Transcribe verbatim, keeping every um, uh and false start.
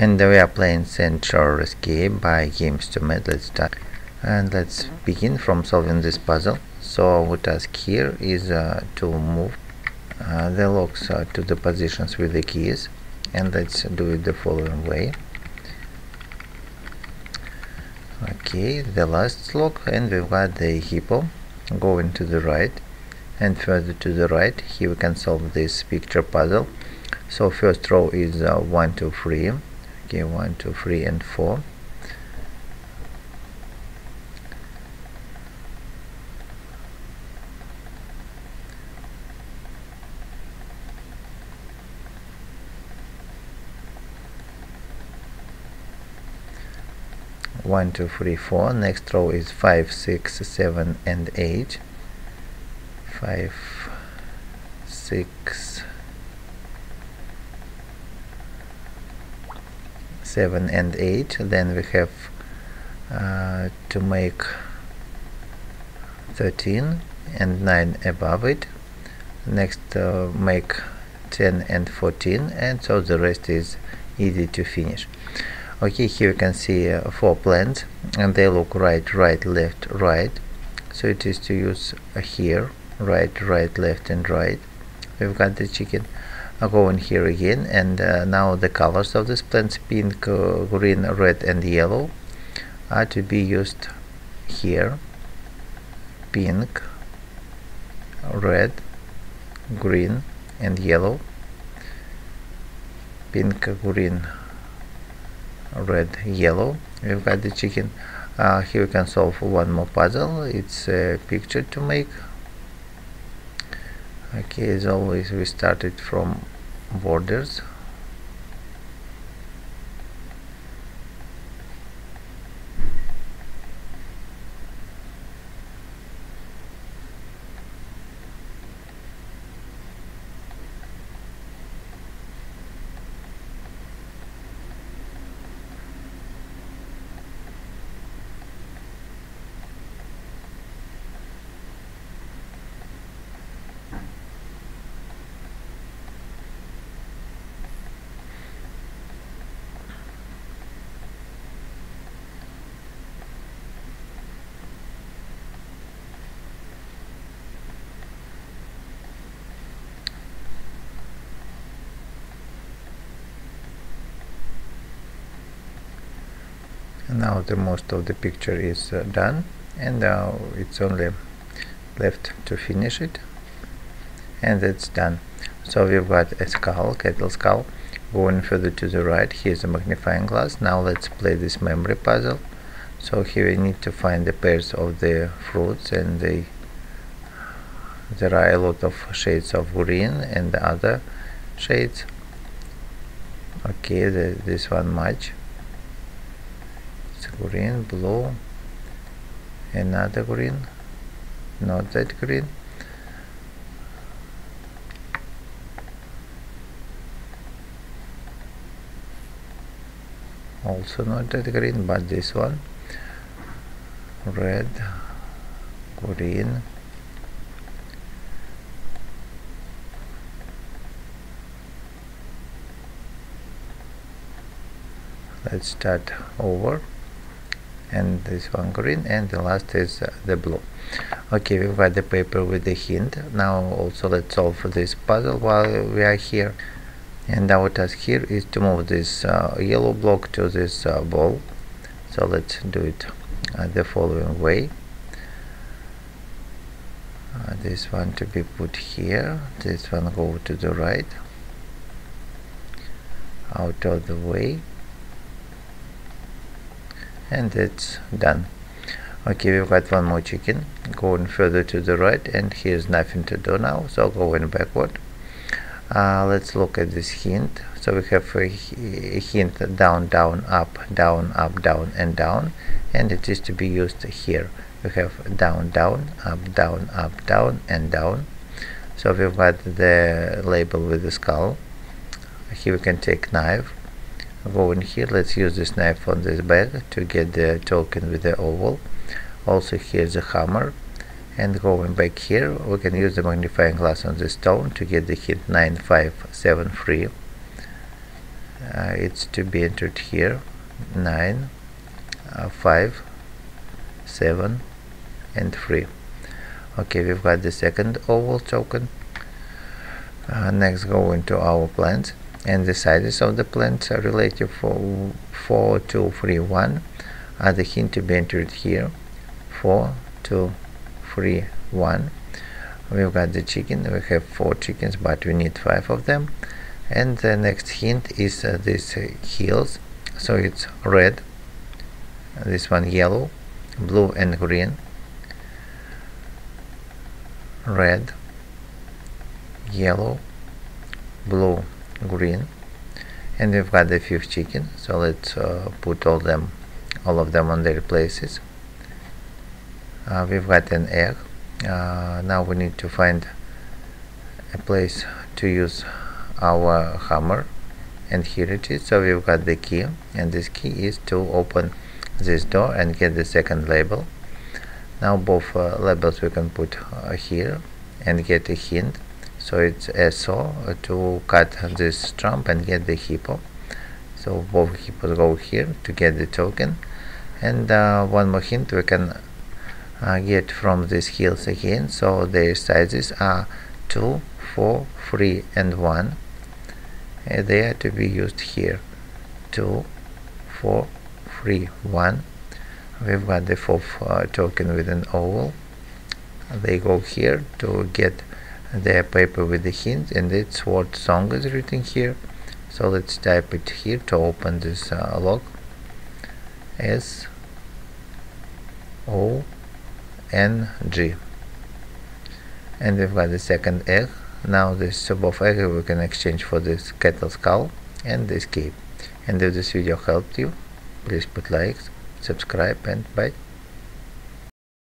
And we are playing Sand Shore Escape by Games two Mad. Let's start and let's begin from solving this puzzle. So our task here is uh, to move uh, the locks uh, to the positions with the keys, and let's do it the following way. Okay, the last lock, and we've got the hippo going to the right, and further to the right. Here we can solve this picture puzzle. So first row is uh, one, two, three. Okay, one, two, three and four. one, two, three, four. Next row is five, six, seven and eight. five, six, seven and eight. Then we have uh, to make thirteen and nine above it. Next uh, make ten and fourteen, and so the rest is easy to finish. Okay, here you can see uh, four plants, and they look right, right, left, right. So it is to use uh, here, right, right, left, and right. We've got the chicken uh, going here again, and uh, now the colors of these plants, pink, uh, green, red, and yellow, are to be used here. Pink, red, green, and yellow. Pink, green, red, yellow. We've got the chicken. Uh, here we can solve one more puzzle. It's a picture to make. Okay, as always we started from borders. Now the most of the picture is uh, done, and now uh, it's only left to finish it, and it's done. So we've got a skull, cattle skull, going further to the right. Here's a magnifying glass. Now let's play this memory puzzle. So here we need to find the pairs of the fruits, and they, there are a lot of shades of green and other shades. Okay, the, this one match. Green, blue, another green, not that green. Also not that green, but this one. Red, green, let's start over. And this one green, and the last is uh, the blue. Okay, we've got the paper with the hint. Now also let's solve this puzzle while we are here, and our task here is to move this uh, yellow block to this uh, ball. So let's do it uh, the following way. Uh, this one to be put here, this one go to the right, out of the way, and it's done. Okay, we've got one more chicken going further to the right, and here's nothing to do now, so going backward. Uh, let's look at this hint. So we have a hint down, down, up, down, up, down, and down, and it is to be used here. We have down, down, up, down, up, down, and down. So we've got the label with the skull. Here we can take knife, go in here. Let's use this knife on this bag to get the token with the oval. Also here's a hammer, and going back here we can use the magnifying glass on the stone to get the hint nine five seven three. uh, it's to be entered here, nine, uh, five, seven and three. Okay, we've got the second oval token. Uh, next, go into our plants, and the sizes of the plants are relative for four, two, three, one are the hint to be entered here, four, two, three, one. We've got the chicken, we have four chickens, but we need five of them. And the next hint is uh, these uh, hills, so it's red, this one yellow, blue and green, red, yellow, blue, green. And we've got the fifth chicken, so let's uh, put all them all of them on their places. Uh, we've got an egg. Uh, now we need to find a place to use our hammer, and here it is. So we've got the key, and this key is to open this door and get the second label. Now both uh, labels we can put uh, here and get a hint, so it's a saw to cut this stump and get the hippo. So both hippos go here to get the token. And uh, one more hint we can uh, get from these hills again, so their sizes are two, four, three and one, and they are to be used here, two, four, three, one. We've got the fourth uh, token with an oval. They go here to get their paper with the hint, and it's what song is written here. So let's type it here to open this uh, log. S O N G. And we've got the second egg. Now this both egg we can exchange for this cattle skull and this cape. And if this video helped you, please put likes, subscribe, and bye.